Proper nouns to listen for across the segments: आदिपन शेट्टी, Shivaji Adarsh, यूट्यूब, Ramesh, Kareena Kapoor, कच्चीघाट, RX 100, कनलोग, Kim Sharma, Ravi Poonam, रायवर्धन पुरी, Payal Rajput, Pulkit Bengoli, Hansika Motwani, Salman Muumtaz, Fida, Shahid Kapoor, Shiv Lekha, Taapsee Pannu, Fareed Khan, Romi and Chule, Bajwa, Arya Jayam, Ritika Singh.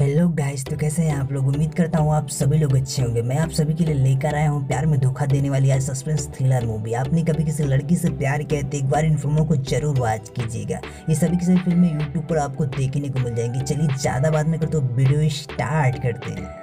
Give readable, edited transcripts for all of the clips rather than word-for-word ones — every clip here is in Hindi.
हेलो गाइस, तो कैसे हैं आप लोग। उम्मीद करता हूँ आप सभी लोग अच्छे होंगे। मैं आप सभी के लिए लेकर आया हूँ प्यार में धोखा देने वाली आज सस्पेंस थ्रिलर मूवी। आपने कभी किसी लड़की से प्यार किया तो एक बार इन फिल्मों को जरूर वॉच कीजिएगा। ये सभी की सभी फिल्में यूट्यूब पर आपको देखने को मिल जाएंगी। चलिए ज़्यादा बात नहीं करते, तो वीडियो स्टार्ट करते हैं।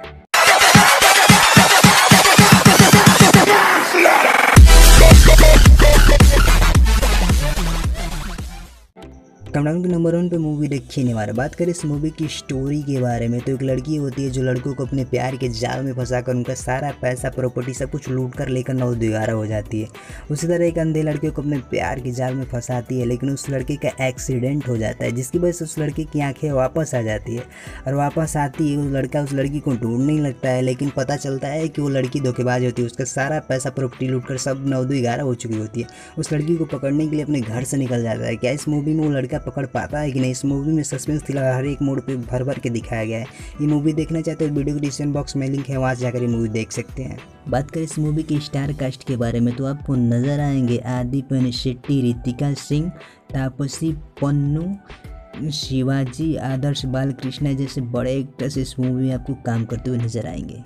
कमरान के नंबर 1 पे मूवी रखी नहीं मारा। बात करें इस मूवी की स्टोरी के बारे में तो एक लड़की होती है जो लड़कों को अपने प्यार के जाल में फंसाकर उनका सारा पैसा, प्रॉपर्टी सब कुछ लूट कर लेकर नौ दुआरा हो जाती है। उसी तरह एक अंधे लड़के को अपने प्यार के जाल में फंसाती है, लेकिन उस लड़के का एक्सीडेंट हो जाता है जिसकी वजह से उस लड़के की आँखें वापस आ जाती है और वापस आती है। वो लड़का उस लड़की को ढूंढने लगता है, लेकिन पता चलता है कि वो लड़की धोखेबाज होती है। उसका सारा पैसा, प्रॉपर्टी लूट कर सब 9-2-11 हो चुकी होती है। उस लड़की को पकड़ने के लिए अपने घर से निकल जाता है। क्या इस मूवी में वो लड़का पकड़ पाता है कि नहीं? इस मूवी में सस्पेंस थ्रिलर हर एक मोड पे भर के दिखाया गया है। ये मूवी देखना चाहते हो वीडियो के डिस्क्रिप्शन बॉक्स में लिंक है, वहाँ जाकर ये मूवी देख सकते हैं। बात करें इस मूवी के स्टार कास्ट के बारे में तो आपको नजर आएंगे आदिपन शेट्टी, रितिका सिंह, तापसी पन्नू, शिवाजी आदर्श, बालकृष्णा जैसे बड़े एक्टर्स इस मूवी में आपको काम करते हुए नजर आएंगे।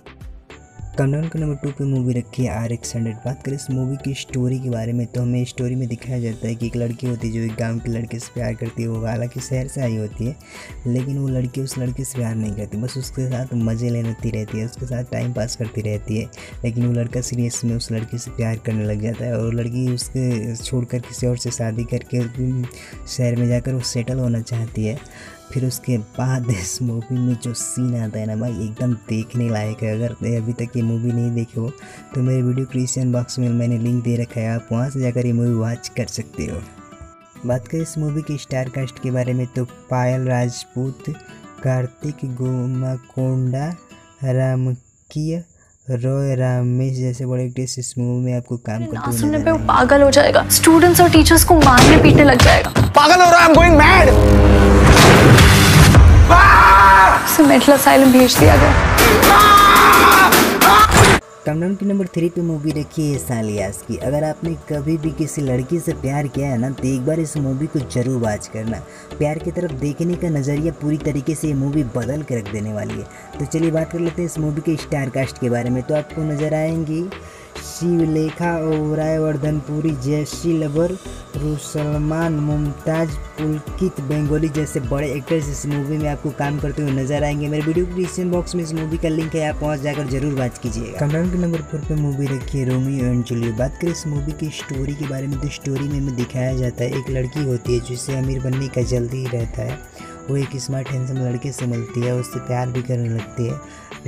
कमरान के नंबर 2 पे मूवी रखी है RX 100। बात करें इस मूवी की स्टोरी के बारे में तो हमें स्टोरी में दिखाया जाता है कि एक लड़की होती है जो एक गांव के लड़के से प्यार करती है। वो हालांकि शहर से आई होती है, लेकिन वो लड़की उस लड़के से प्यार नहीं करती, बस उसके साथ मज़े लेती रहती है, उसके साथ टाइम पास करती रहती है। लेकिन वो लड़का सीरियस में उस लड़की से प्यार करने लग जाता है और लड़की उसके छोड़कर किसी और से शादी करके शहर में जाकर वो सेटल होना चाहती है। फिर उसके बाद इस मूवी में जो सीन आता है ना भाई, एकदम देखने लायक है। अगर अभी तक ये मूवी नहीं देखी हो तो मेरे वीडियो डिस्क्रिप्शन बॉक्स में मैंने लिंक दे रखा है, आप वहाँ से जाकर ये मूवी वॉच कर सकते हो। बात करें इस मूवी के स्टार कास्ट के बारे में तो पायल राजपूत, कार्तिक गोमाकोंडा, रामकिया रॉय, रामेश जैसे बड़े एक्टर्स इस मूवी में आपको काम करते हुए सुनने पे वो पागल हो जाएगा, स्टूडेंट्स और टीचर्स को मारने पीटने लग जाएगा। पागल हो रहा है, आई एम गोइंग मैड। उसे मेंटल असाइलम भेज दिया गया। कमरान की नंबर 3 पे मूवी रखी है सालियास की। अगर आपने कभी भी किसी लड़की से प्यार किया है ना तो एक बार इस मूवी को जरूर वॉच करना। प्यार की तरफ देखने का नज़रिया पूरी तरीके से ये मूवी बदल कर रख देने वाली है। तो चलिए बात कर लेते हैं इस मूवी के स्टार कास्ट के बारे में। तो आपको नज़र आएंगी शिव लेखा और रायवर्धन पुरी, जयशिल लबर, सलमान मुमताज, पुलकित बेंगोली जैसे बड़े एक्टर्स इस मूवी में आपको काम करते हुए नजर आएंगे। मेरे वीडियो डिस्क्रिप्शन बॉक्स में इस मूवी का लिंक है, आप वहाँ जाकर जरूर बात कीजिएगा। कमरान के नंबर 4 पे मूवी रखी है रोमी एंड चुले। बात करें इस मूवी की स्टोरी के बारे में तो स्टोरी में दिखाया जाता है एक लड़की होती है जिसे अमीर बनने का जल्दी रहता है। वो एक स्मार्ट हैंडसम लड़के से मिलती है, उससे प्यार भी करने लगती है,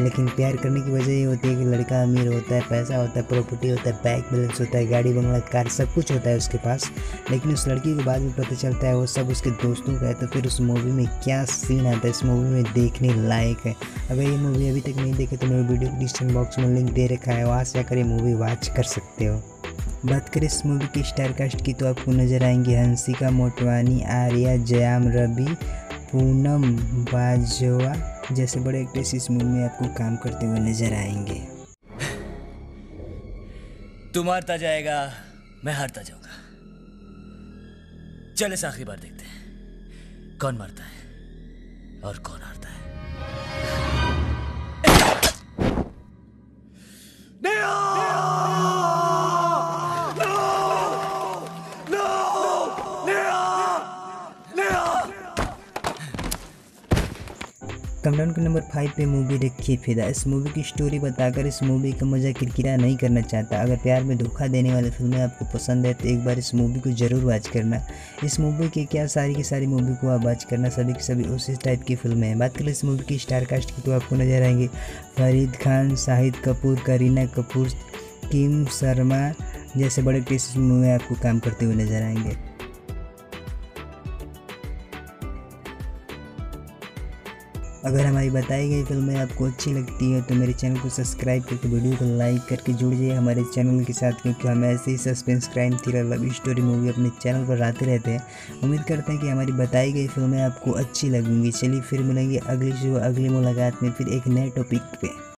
लेकिन प्यार करने की वजह ये होती है कि लड़का अमीर होता है, पैसा होता है, प्रॉपर्टी होता है, बैंक बैलेंस होता है, गाड़ी बंगला कार सब कुछ होता है उसके पास। लेकिन उस लड़की को बाद में पता चलता है वो सब उसके दोस्तों का है। तो फिर उस मूवी में क्या सीन आता है, इस मूवी में देखने लायक है। अगर ये मूवी अभी तक नहीं देखी तो मेरे वीडियो डिस्क्रिप्शन बॉक्स में लिंक दे रखा है, वहाँ से जाकर ये मूवी वॉच कर सकते हो। बात करें इस मूवी के स्टार कास्ट की तो आपको नज़र आएंगे हंसिका मोटवानी, आर्या जयाम, रवि पूनम, बाजवा जैसे बड़े एक्टर्स इस मूवी में आपको काम करते हुए नजर आएंगे। तू मारता जाएगा, मैं हारता जाऊंगा। चल इस आखिरी बार देखते हैं कौन मारता है और कौन हारता है। कमरान के नंबर 5 पे मूवी रखी फिदा। इस मूवी की स्टोरी बताकर इस मूवी का मज़ा किरकिरा नहीं करना चाहता। अगर प्यार में धोखा देने वाली फिल्में आपको पसंद है तो एक बार इस मूवी को जरूर वॉच करना। इस मूवी के क्या सारी की सारी मूवी को आप वॉच करना, सभी की सभी उसी टाइप की फिल्में हैं। बात करें इस मूवी की स्टार कास्ट की तो आपको नजर आएंगे फरीद खान, शाहिद कपूर, करीना कपूर, किम शर्मा जैसे बड़े एक्टर्स इस मूवी में आपको काम करते हुए नजर आएंगे। अगर हमारी बताई गई फिल्में आपको अच्छी लगती है तो मेरे चैनल को सब्सक्राइब करके वीडियो को लाइक करके जुड़ जाइए हमारे चैनल के साथ, क्योंकि हम ऐसे ही suspense, crime, thriller, love story movie अपने चैनल पर लाते रहते हैं। उम्मीद करते हैं कि हमारी बताई गई फिल्में आपको अच्छी लगेंगी। चलिए फिर मिलेंगे अगली मुलाकात में फिर एक नए टॉपिक पे।